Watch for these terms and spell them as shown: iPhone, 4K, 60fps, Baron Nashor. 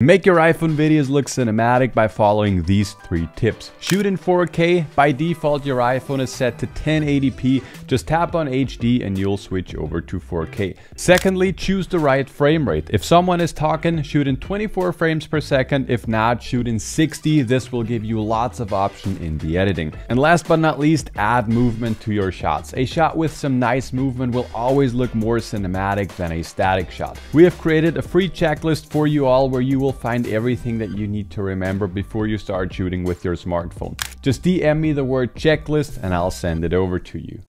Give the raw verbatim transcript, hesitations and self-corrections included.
Make your iPhone videos look cinematic by following these three tips. Shoot in four K. By default, your iPhone is set to ten eighty p. Just tap on H D and you'll switch over to four K. Secondly, choose the right frame rate. If someone is talking, shoot in twenty-four frames per second. If not, shoot in sixty. This will give you lots of option in the editing. And last but not least, add movement to your shots. A shot with some nice movement will always look more cinematic than a static shot. We have created a free checklist for you all where you will find everything that you need to remember before you start shooting with your smartphone. Just D M me the word checklist and I'll send it over to you.